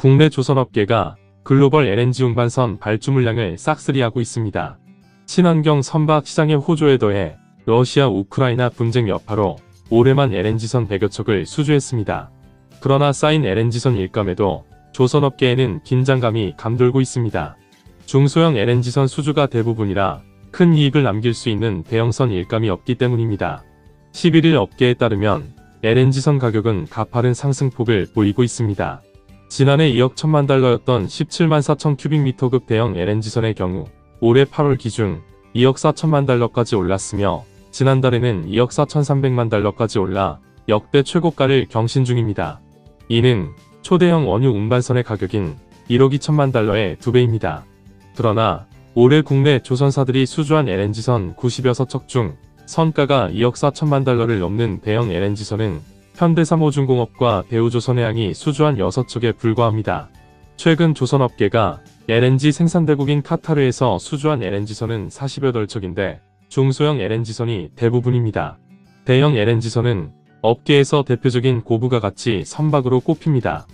국내 조선업계가 글로벌 LNG 운반선 발주 물량을 싹쓸이하고 있습니다. 친환경 선박 시장의 호조에 더해 러시아 우크라이나 분쟁 여파로 올해만 LNG선 100여 척을 수주했습니다. 그러나 쌓인 LNG선 일감에도 조선업계에는 긴장감이 감돌고 있습니다. 중소형 LNG선 수주가 대부분이라 큰 이익을 남길 수 있는 대형선 일감이 없기 때문입니다. 11일 업계에 따르면 LNG선 가격은 가파른 상승폭을 보이고 있습니다. 지난해 2억 1천만 달러였던 17만 4천 큐빅미터급 대형 LNG선의 경우 올해 8월 기준 2억 4천만 달러까지 올랐으며 지난달에는 2억 4,300만 달러까지 올라 역대 최고가를 경신 중입니다. 이는 초대형 원유 운반선의 가격인 1억 2천만 달러의 2배입니다. 그러나 올해 국내 조선사들이 수주한 LNG선 96척 중 선가가 2억 4천만 달러를 넘는 대형 LNG선은 현대삼호중공업과 대우조선해양이 수주한 6척에 불과합니다. 최근 조선업계가 LNG 생산대국인 카타르에서 수주한 LNG선은 48척인데 중소형 LNG선이 대부분입니다. 대형 LNG선은 업계에서 대표적인 고부가가치 선박으로 꼽힙니다.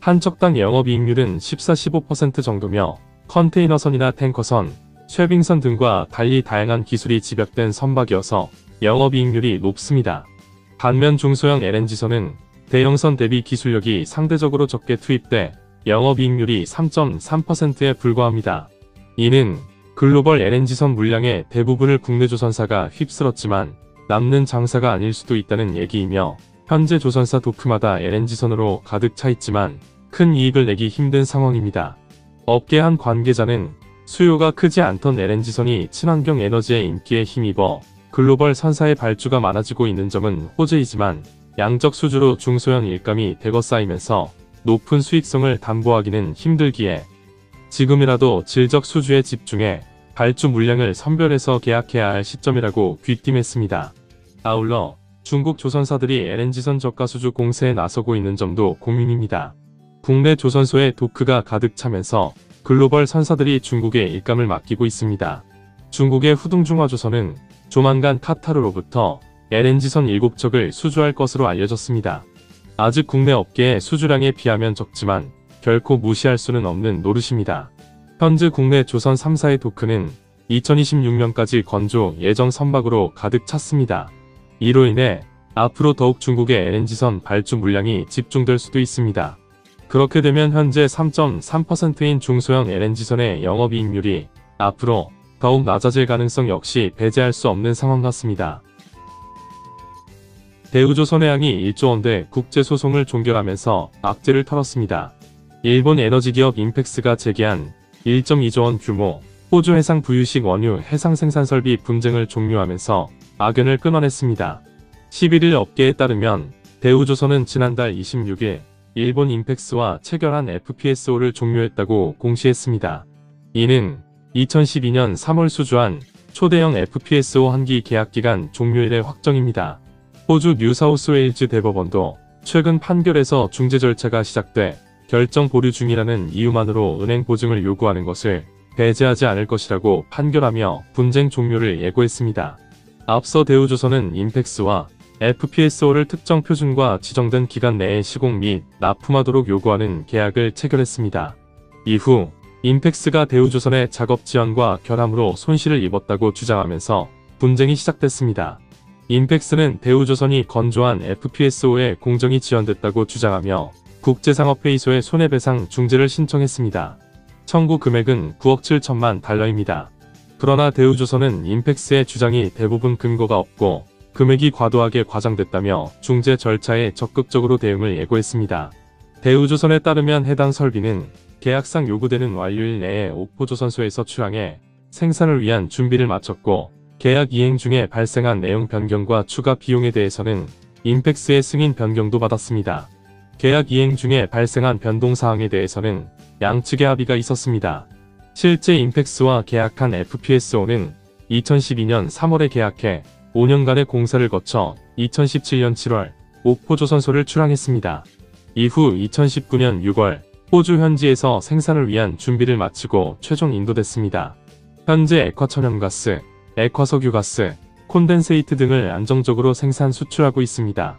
한 척당 영업이익률은 14-15% 정도며 컨테이너선이나 탱커선, 쉐빙선 등과 달리 다양한 기술이 집약된 선박이어서 영업이익률이 높습니다. 반면 중소형 LNG선은 대형선 대비 기술력이 상대적으로 적게 투입돼 영업이익률이 3.3%에 불과합니다. 이는 글로벌 LNG선 물량의 대부분을 국내 조선사가 휩쓸었지만 남는 장사가 아닐 수도 있다는 얘기이며 현재 조선사 도크마다 LNG선으로 가득 차 있지만 큰 이익을 내기 힘든 상황입니다. 업계 한 관계자는 수요가 크지 않던 LNG선이 친환경 에너지의 인기에 힘입어 글로벌 선사의 발주가 많아지고 있는 점은 호재이지만 양적 수주로 중소형 일감이 대거 쌓이면서 높은 수익성을 담보하기는 힘들기에 지금이라도 질적 수주에 집중해 발주 물량을 선별해서 계약해야 할 시점이라고 귀띔했습니다. 아울러 중국 조선사들이 LNG선 저가 수주 공세에 나서고 있는 점도 고민입니다. 국내 조선소의 도크가 가득 차면서 글로벌 선사들이 중국의 일감을 맡기고 있습니다. 중국의 후둥중화조선은 조만간 카타르로부터 LNG선 7척을 수주할 것으로 알려졌습니다. 아직 국내 업계의 수주량에 비하면 적지만 결코 무시할 수는 없는 노릇입니다. 현재 국내 조선 3사의 도크는 2026년까지 건조 예정 선박으로 가득 찼습니다. 이로 인해 앞으로 더욱 중국의 LNG선 발주 물량이 집중될 수도 있습니다. 그렇게 되면 현재 3.3%인 중소형 LNG선의 영업이익률이 앞으로 더욱 낮아질 가능성 역시 배제할 수 없는 상황 같습니다. 대우조선해양이 1조원대 국제소송을 종결하면서 악재를 털었습니다. 일본 에너지기업 인펙스가 제기한 1.2조원 규모 호주 해상 부유식 원유 해상 생산설비 분쟁을 종료하면서 악연을 끊어냈습니다. 11일 업계에 따르면 대우조선은 지난달 26일 일본 인펙스와 체결한 FPSO를 종료했다고 공시했습니다. 이는 2012년 3월 수주한 초대형 FPSO 한기 계약기간 종료일의 확정입니다. 호주 뉴사우스웨일즈 대법원도 최근 판결에서 중재 절차가 시작돼 결정 보류 중이라는 이유만으로 은행 보증을 요구하는 것을 배제하지 않을 것이라고 판결하며 분쟁 종료를 예고했습니다. 앞서 대우조선은 인펙스와 FPSO를 특정 표준과 지정된 기간 내에 시공 및 납품하도록 요구하는 계약을 체결했습니다. 이후 인펙스가 대우조선의 작업 지연과 결함으로 손실을 입었다고 주장하면서 분쟁이 시작됐습니다. 인펙스는 대우조선이 건조한 FPSO에 공정이 지연됐다고 주장하며 국제상업회의소에 손해배상 중재를 신청했습니다. 청구 금액은 9억 7천만 달러입니다. 그러나 대우조선은 인펙스의 주장이 대부분 근거가 없고 금액이 과도하게 과장됐다며 중재 절차에 적극적으로 대응을 예고했습니다. 대우조선에 따르면 해당 설비는 계약상 요구되는 완료일 내에 옥포조선소에서 출항해 생산을 위한 준비를 마쳤고 계약 이행 중에 발생한 내용 변경과 추가 비용에 대해서는 인펙스의 승인 변경도 받았습니다. 계약 이행 중에 발생한 변동사항에 대해서는 양측의 합의가 있었습니다. 실제 인펙스와 계약한 FPSO는 2012년 3월에 계약해 5년간의 공사를 거쳐 2017년 7월 옥포조선소를 출항했습니다. 이후 2019년 6월 호주 현지에서 생산을 위한 준비를 마치고 최종 인도됐습니다. 현재 액화천연가스, 액화석유가스, 콘덴세이트 등을 안정적으로 생산 수출하고 있습니다.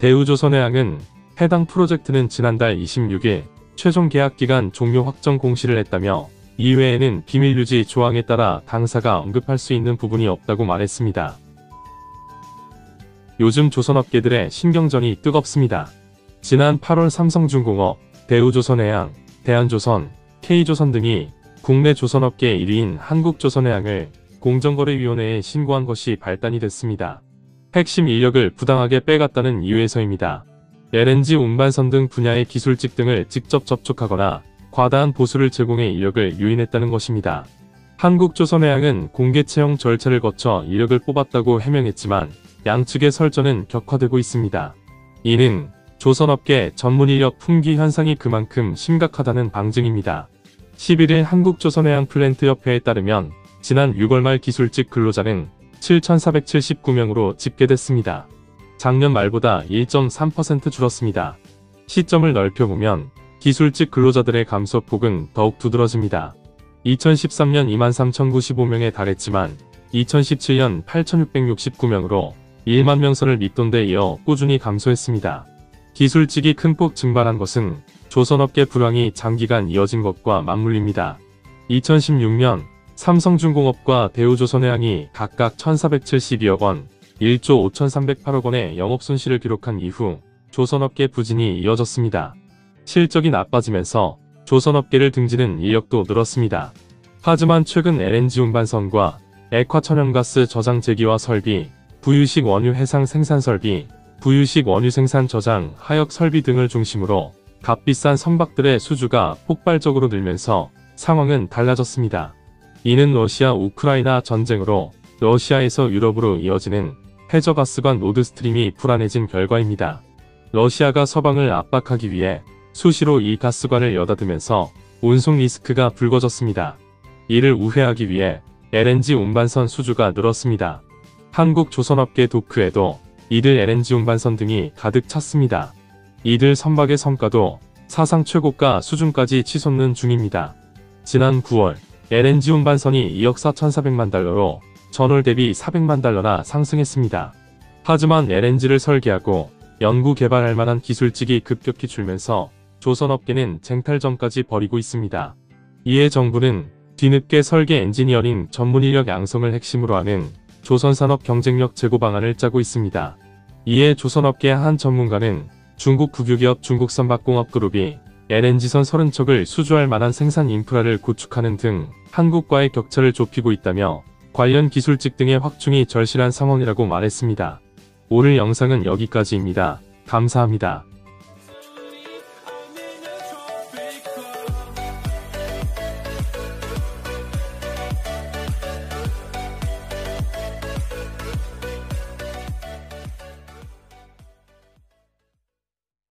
대우조선해양은 해당 프로젝트는 지난달 26일 최종 계약 기간 종료 확정 공시를 했다며 이외에는 비밀 유지 조항에 따라 당사가 언급할 수 있는 부분이 없다고 말했습니다. 요즘 조선업계들의 신경전이 뜨겁습니다. 지난 8월 삼성중공업, 대우조선해양, 대한조선, K조선 등이 국내 조선업계 1위인 한국조선해양을 공정거래위원회에 신고한 것이 발단이 됐습니다. 핵심 인력을 부당하게 빼갔다는 이유에서입니다. LNG 운반선 등 분야의 기술직 등을 직접 접촉하거나 과다한 보수를 제공해 인력을 유인했다는 것입니다. 한국조선해양은 공개 채용 절차를 거쳐 인력을 뽑았다고 해명했지만 양측의 설전은 격화되고 있습니다. 이는 조선업계 전문 인력 품귀 현상이 그만큼 심각하다는 방증입니다. 11일 한국조선해양 플랜트협회에 따르면 지난 6월 말 기술직 근로자는 7,479명으로 집계됐습니다. 작년 말보다 1.3% 줄었습니다. 시점을 넓혀보면 기술직 근로자들의 감소폭은 더욱 두드러집니다. 2013년 23,095명에 달했지만 2017년 8,669명으로 1만 명선을 밑돈 데 이어 꾸준히 감소했습니다. 기술직이 큰 폭 증발한 것은 조선업계 불황이 장기간 이어진 것과 맞물립니다. 2016년 삼성중공업과 대우조선해양이 각각 1,472억 원, 1조 5,308억 원의 영업손실을 기록한 이후 조선업계 부진이 이어졌습니다. 실적이 나빠지면서 조선업계를 등지는 인력도 늘었습니다. 하지만 최근 LNG 운반선과 액화천연가스 저장 재기와 설비, 부유식 원유 해상 생산 설비, 부유식 원유 생산 저장 하역 설비 등을 중심으로 값비싼 선박들의 수주가 폭발적으로 늘면서 상황은 달라졌습니다. 이는 러시아 우크라이나 전쟁으로 러시아에서 유럽으로 이어지는 해저가스관 노드스트림이 불안해진 결과입니다. 러시아가 서방을 압박하기 위해 수시로 이 가스관을 여닫으면서 운송 리스크가 불거졌습니다. 이를 우회하기 위해 LNG 운반선 수주가 늘었습니다. 한국 조선업계 도크에도 이들 LNG 운반선 등이 가득 찼습니다. 이들 선박의 성과도 사상 최고가 수준까지 치솟는 중입니다. 지난 9월 LNG 운반선이 2억 4,400만 달러로 전월 대비 400만 달러나 상승했습니다. 하지만 LNG를 설계하고 연구 개발할 만한 기술직이 급격히 줄면서 조선업계는 쟁탈전까지 벌이고 있습니다. 이에 정부는 뒤늦게 설계 엔지니어링 전문 인력 양성을 핵심으로 하는 조선산업 경쟁력 제고 방안을 짜고 있습니다. 이에 조선업계 한 전문가는 중국 국유기업 중국선박공업그룹이 LNG선 30척을 수주할 만한 생산 인프라를 구축하는 등 한국과의 격차를 좁히고 있다며 관련 기술직 등의 확충이 절실한 상황이라고 말했습니다. 오늘 영상은 여기까지입니다. 감사합니다.